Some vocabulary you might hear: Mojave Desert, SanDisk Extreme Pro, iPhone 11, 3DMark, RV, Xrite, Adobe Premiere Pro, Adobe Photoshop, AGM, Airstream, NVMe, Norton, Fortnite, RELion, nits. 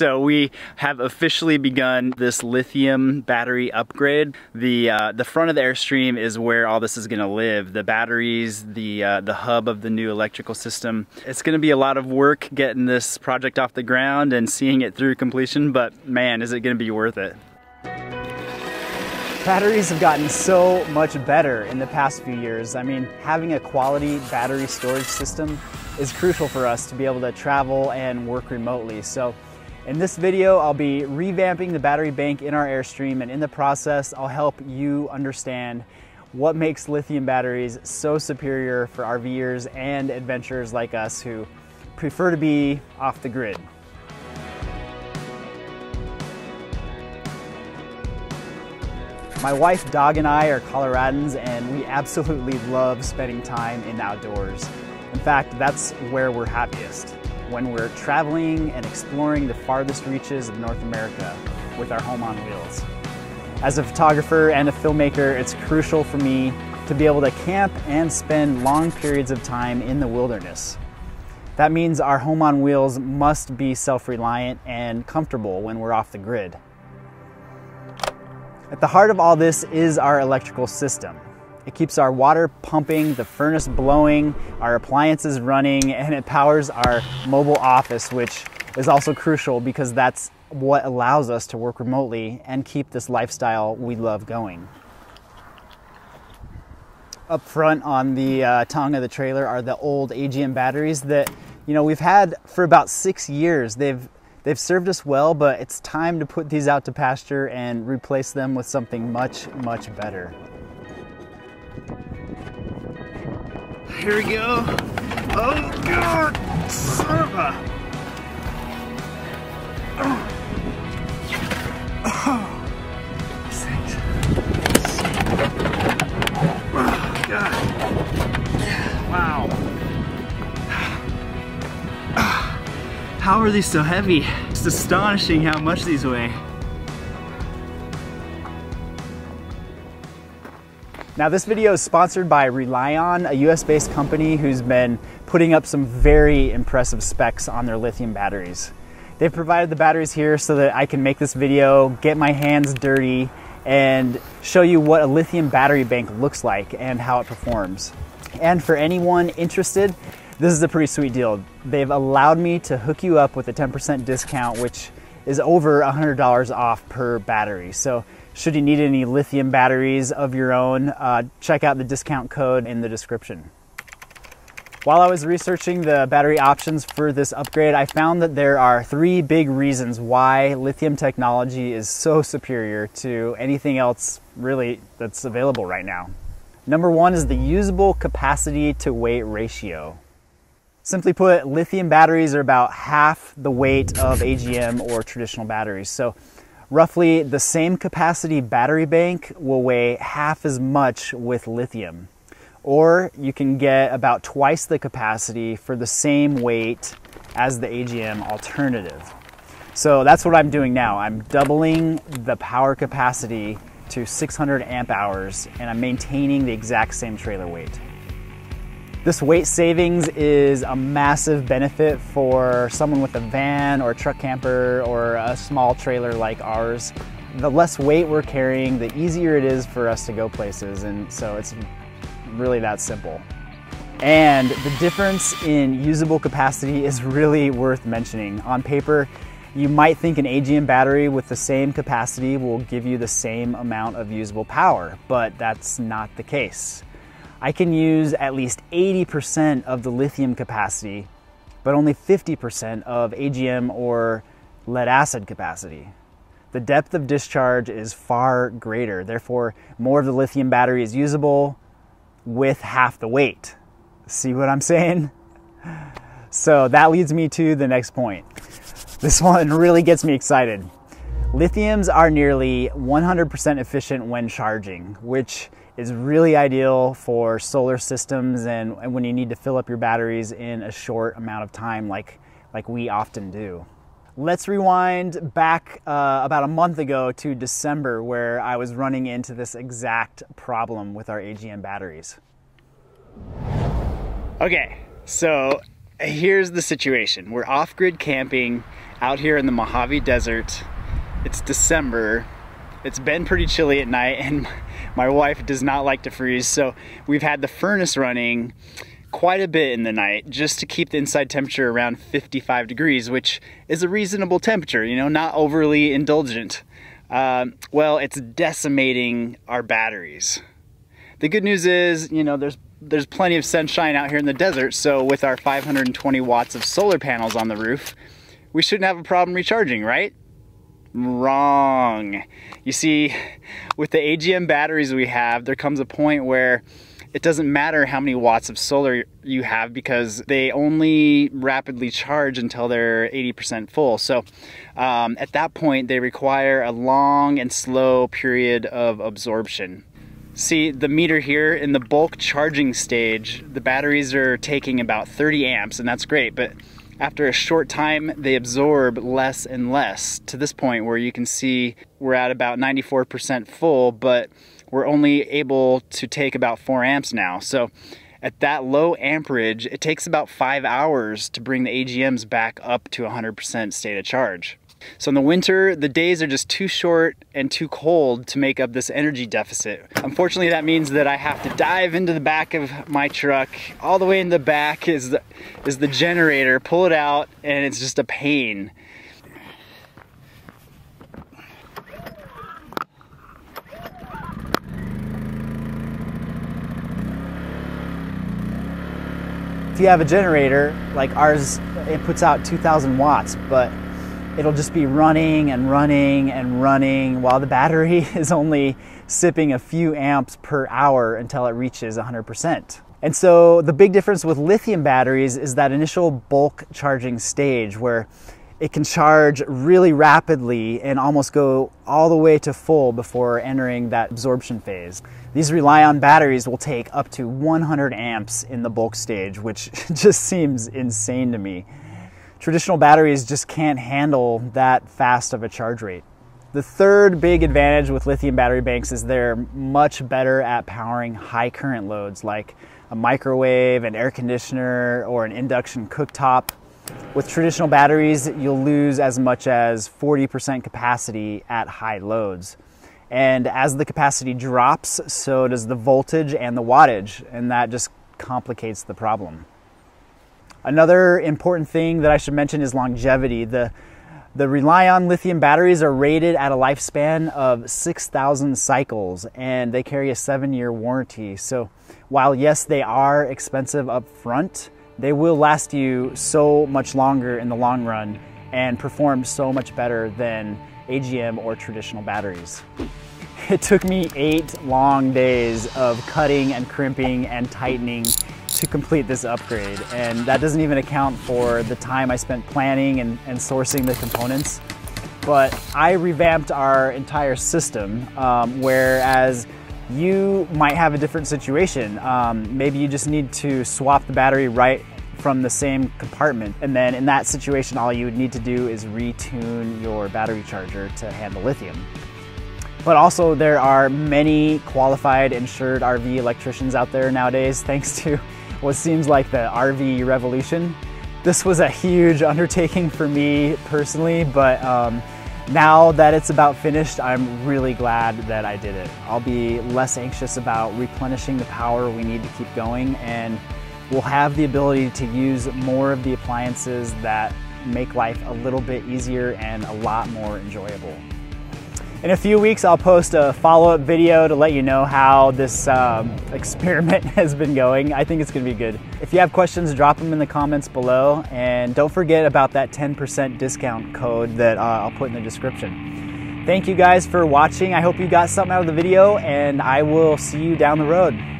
So we have officially begun this lithium battery upgrade. The front of the Airstream is where all this is going to live. The batteries, the hub of the new electrical system. It's going to be a lot of work getting this project off the ground and seeing it through completion, but man, is it going to be worth it. Batteries have gotten so much better in the past few years. I mean, having a quality battery storage system is crucial for us to be able to travel and work remotely. So in this video, I'll be revamping the battery bank in our Airstream, and in the process, I'll help you understand what makes lithium batteries so superior for RVers and adventurers like us who prefer to be off the grid. My wife, Dog, and I are Coloradans, and we absolutely love spending time in the outdoors. In fact, that's where we're happiest, when we're traveling and exploring the farthest reaches of North America with our home on wheels. As a photographer and a filmmaker, it's crucial for me to be able to camp and spend long periods of time in the wilderness. That means our home on wheels must be self-reliant and comfortable when we're off the grid. At the heart of all this is our electrical system. It keeps our water pumping, the furnace blowing, our appliances running, and it powers our mobile office, which is also crucial because that's what allows us to work remotely and keep this lifestyle we love going. Up front on the tongue of the trailer are the old AGM batteries that, you know, we've had for about 6 years. They've served us well, but it's time to put these out to pasture and replace them with something much, much better. Here we go. Oh God, son of a... Oh, these things. Oh God. Wow. How are these so heavy? It's astonishing how much these weigh. Now this video is sponsored by RELion, a US-based company who's been putting up some very impressive specs on their lithium batteries. They've provided the batteries here so that I can make this video, get my hands dirty, and show you what a lithium battery bank looks like and how it performs. And for anyone interested, this is a pretty sweet deal. They've allowed me to hook you up with a 10% discount, which is over $100 off per battery. So should you need any lithium batteries of your own, check out the discount code in the description. While I was researching the battery options for this upgrade, I found that there are 3 big reasons why lithium technology is so superior to anything else really that's available right now. Number 1 is the usable capacity to weight ratio. Simply put, lithium batteries are about half the weight of AGM or traditional batteries. So roughly the same capacity battery bank will weigh half as much with lithium. Or you can get about twice the capacity for the same weight as the AGM alternative. So that's what I'm doing now. I'm doubling the power capacity to 600 amp hours, and I'm maintaining the exact same trailer weight. This weight savings is a massive benefit for someone with a van or a truck camper or a small trailer like ours. The less weight we're carrying, the easier it is for us to go places, and so it's really that simple. And the difference in usable capacity is really worth mentioning. On paper, you might think an AGM battery with the same capacity will give you the same amount of usable power, but that's not the case. I can use at least 80% of the lithium capacity, but only 50% of AGM or lead acid capacity. The depth of discharge is far greater. Therefore, more of the lithium battery is usable with half the weight. See what I'm saying? So that leads me to the next point. This one really gets me excited. Lithiums are nearly 100% efficient when charging, which is really ideal for solar systems and when you need to fill up your batteries in a short amount of time like we often do. Let's rewind back about a month ago to December, where I was running into this exact problem with our AGM batteries. Okay, so here's the situation. We're off-grid camping out here in the Mojave Desert. It's December. It's been pretty chilly at night, and my wife does not like to freeze, so we've had the furnace running quite a bit in the night just to keep the inside temperature around 55 degrees, which is a reasonable temperature, you know, not overly indulgent. Well, it's decimating our batteries. The good news is, you know, there's plenty of sunshine out here in the desert, so with our 520 watts of solar panels on the roof, we shouldn't have a problem recharging, right? Wrong. You see, with the AGM batteries we have, there comes a point where it doesn't matter how many watts of solar you have because they only rapidly charge until they're 80% full. So at that point, they require a long and slow period of absorption. See the meter here in the bulk charging stage, the batteries are taking about 30 amps, and that's great, but after a short time, they absorb less and less to this point where you can see we're at about 94% full, but we're only able to take about 4 amps now. So at that low amperage, it takes about 5 hours to bring the AGMs back up to 100% state of charge. So in the winter, the days are just too short and too cold to make up this energy deficit. Unfortunately, that means that I have to dive into the back of my truck. All the way in the back is the generator, pull it out, and it's just a pain. If you have a generator, like ours, it puts out 2,000 watts, but it'll just be running and running and running while the battery is only sipping a few amps per hour until it reaches 100%. And so the big difference with lithium batteries is that initial bulk charging stage where it can charge really rapidly and almost go all the way to full before entering that absorption phase. These RELion batteries will take up to 100 amps in the bulk stage, which just seems insane to me. Traditional batteries just can't handle that fast of a charge rate. The third big advantage with lithium battery banks is they're much better at powering high current loads like a microwave, an air conditioner, or an induction cooktop. With traditional batteries, you'll lose as much as 40% capacity at high loads. And as the capacity drops, so does the voltage and the wattage, and that just complicates the problem. Another important thing that I should mention is longevity. The RELion lithium batteries are rated at a lifespan of 6,000 cycles, and they carry a 7-year warranty. So while yes, they are expensive up front, they will last you so much longer in the long run and perform so much better than AGM or traditional batteries. It took me 8 long days of cutting and crimping and tightening to complete this upgrade, and that doesn't even account for the time I spent planning and sourcing the components. But I revamped our entire system, whereas you might have a different situation. Maybe you just need to swap the battery right from the same compartment, and then in that situation all you would need to do is retune your battery charger to handle lithium. But also there are many qualified insured RV electricians out there nowadays thanks to what seems like the RV revolution. This was a huge undertaking for me personally, but now that it's about finished, I'm really glad that I did it. I'll be less anxious about replenishing the power we need to keep going, and we'll have the ability to use more of the appliances that make life a little bit easier and a lot more enjoyable. In a few weeks, I'll post a follow-up video to let you know how this experiment has been going. I think it's gonna be good. If you have questions, drop them in the comments below, and don't forget about that 10% discount code that I'll put in the description. Thank you guys for watching. I hope you got something out of the video, and I will see you down the road.